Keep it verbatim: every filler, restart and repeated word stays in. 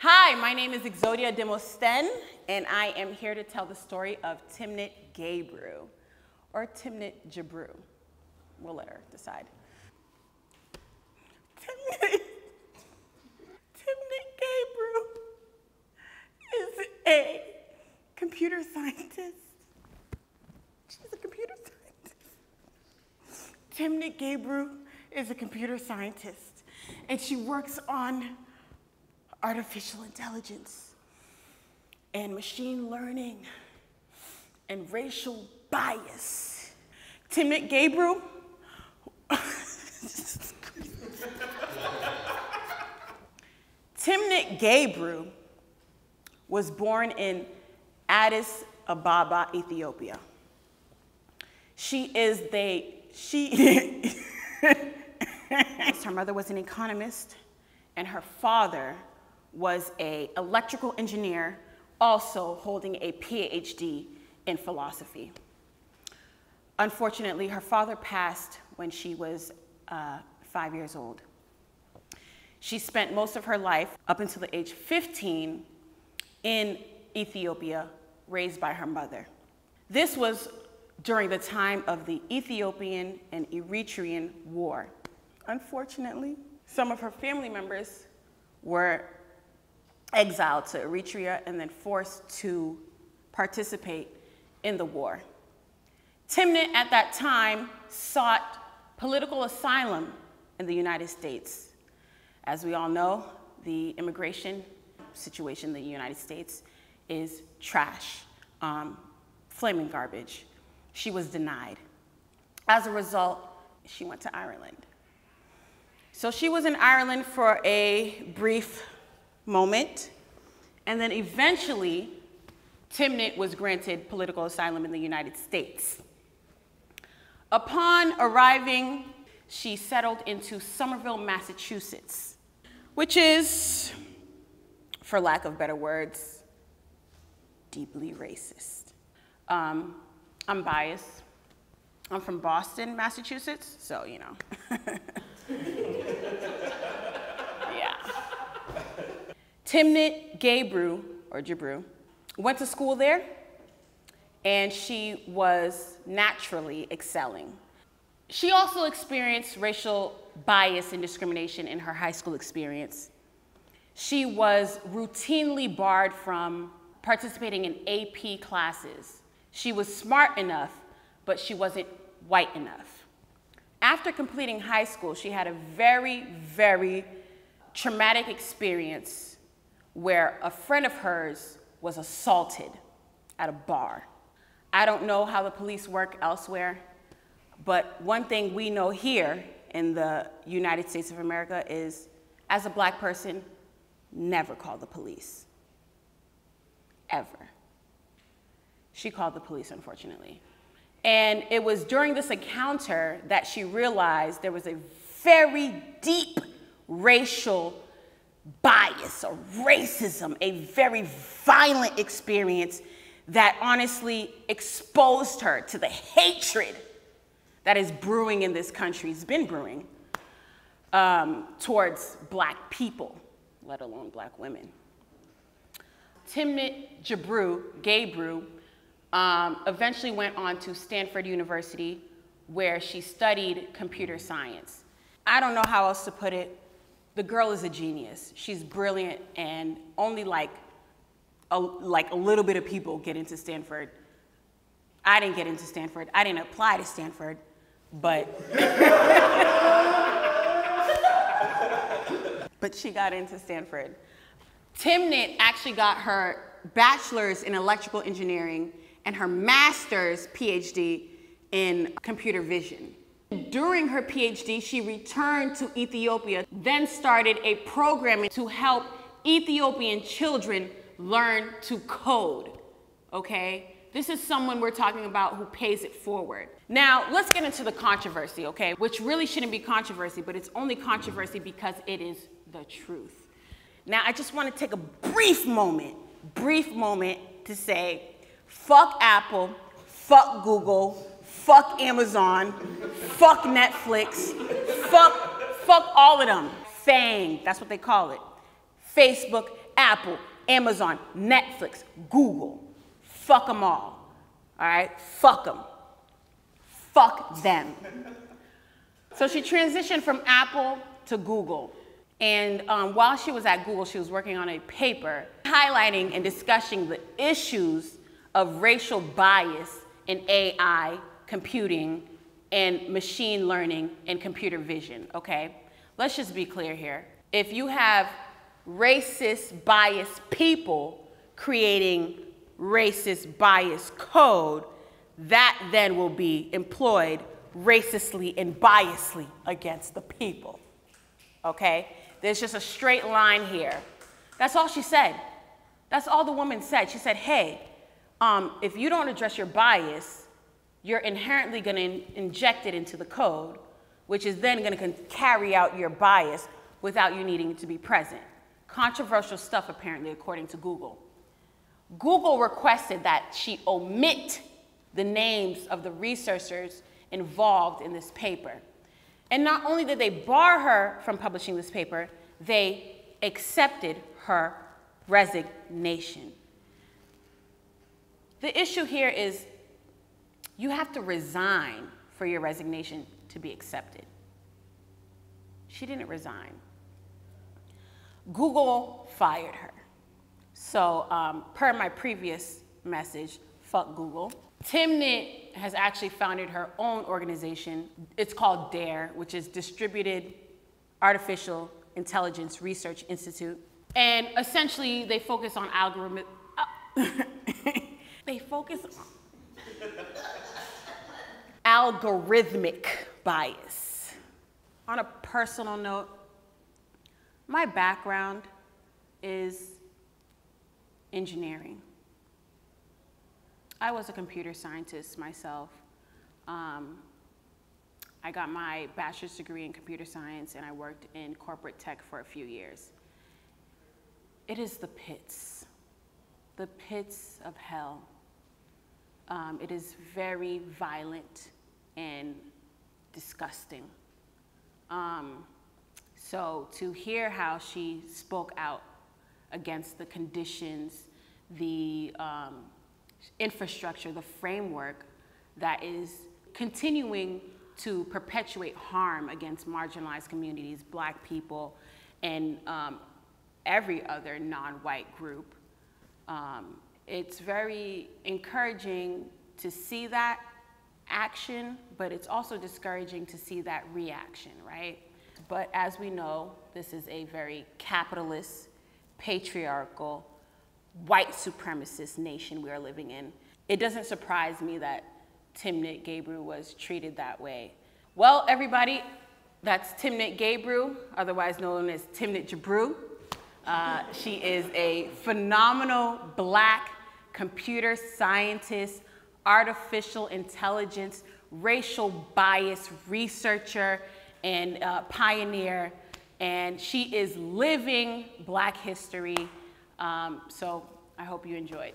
Hi, my name is Exodia Demosthene, and I am here to tell the story of Timnit Gebru, or Timnit Gebru. We'll let her decide. Timnit, Timnit Gebru is a computer scientist. She's a computer scientist. Timnit Gebru is a computer scientist, and she works on artificial intelligence and machine learning and racial bias. Timnit Gebru. Timnit Gebru was born in Addis Ababa, Ethiopia. She is the, she, her mother was an economist and her father was an electrical engineer, also holding a P H D in philosophy. Unfortunately, her father passed when she was uh, five years old. She spent most of her life, up until the age fifteen, in Ethiopia, raised by her mother. This was during the time of the Ethiopian and Eritrean War. Unfortunately, some of her family members were exiled to Eritrea and then forced to participate in the war. Timnit at that time sought political asylum in the United States. As we all know, the immigration situation in the United States is trash, um, flaming garbage. She was denied. As a result, she went to Ireland. So she was in Ireland for a brief moment, and then eventually Timnit was granted political asylum in the United States. Upon arriving, she settled into Somerville, Massachusetts, which is, for lack of better words, deeply racist. Um, I'm biased. I'm from Boston, Massachusetts, so you know. Timnit Gebru, or Gebru, went to school there, and she was naturally excelling. She also experienced racial bias and discrimination in her high school experience. She was routinely barred from participating in A P classes. She was smart enough, but she wasn't white enough. After completing high school, she had a very, very traumatic experience where a friend of hers was assaulted at a bar. I don't know how the police work elsewhere, but one thing we know here in the United States of America is, as a black person, never call the police, ever. She called the police, unfortunately. And it was during this encounter that she realized there was a very deep racial bias or racism, a very violent experience that honestly exposed her to the hatred that is brewing in this country, it's been brewing, um, towards black people, let alone black women. Timnit Gebru, Gebru um, eventually went on to Stanford University where she studied computer science. I don't know how else to put it. The girl is a genius. She's brilliant, and only like a, like a little bit of people get into Stanford. I didn't get into Stanford. I didn't apply to Stanford, but but she got into Stanford. Timnit actually got her bachelor's in electrical engineering and her master's PhD in computer vision. During her PhD, she returned to Ethiopia, then started a program to help Ethiopian children learn to code, okay? This is someone we're talking about who pays it forward. Now, let's get into the controversy, okay? Which really shouldn't be controversy, but it's only controversy because it is the truth. Now, I just want to take a brief moment, brief moment to say, fuck Apple, fuck Google, fuck Amazon, fuck Netflix, fuck, fuck all of them. FANG, that's what they call it. Facebook, Apple, Amazon, Netflix, Google. Fuck them all, all right? Fuck them. Fuck them. So she transitioned from Apple to Google. And um, while she was at Google, she was working on a paper highlighting and discussing the issues of racial bias in A I, computing, and machine learning and computer vision, okay? Let's just be clear here. If you have racist, biased people creating racist, biased code, that then will be employed racistly and biasly against the people, okay? There's just a straight line here. That's all she said. That's all the woman said. She said, hey, um, if you don't address your bias, you're inherently going to in inject it into the code, which is then going to carry out your bias without you needing to be present. Controversial stuff, apparently, according to Google. Google requested that she omit the names of the researchers involved in this paper. And not only did they bar her from publishing this paper, they accepted her resignation. The issue here is you have to resign for your resignation to be accepted. She didn't resign. Google fired her. So um, per my previous message, fuck Google. Timnit has actually founded her own organization. It's called DARE, which is Distributed Artificial Intelligence Research Institute. And essentially, they focus on algorithmic. Uh, they focus on algorithmic bias. On a personal note, my background is engineering. I was a computer scientist myself. Um, I got my bachelor's degree in computer science and I worked in corporate tech for a few years. It is the pits, the pits of hell. Um, it is very violent and disgusting. Um, so to hear how she spoke out against the conditions, the um, infrastructure, the framework that is continuing to perpetuate harm against marginalized communities, black people, and um, every other non-white group, um, it's very encouraging to see that action, but it's also discouraging to see that reaction, right? But as we know, this is a very capitalist, patriarchal, white supremacist nation we are living in. It doesn't surprise me that Timnit Gebru was treated that way. Well, everybody, that's Timnit Gebru, otherwise known as Timnit Gebru. Uh, she is a phenomenal black computer scientist, artificial intelligence, racial bias researcher, and uh, pioneer. And she is living black history. Um, so I hope you enjoyed.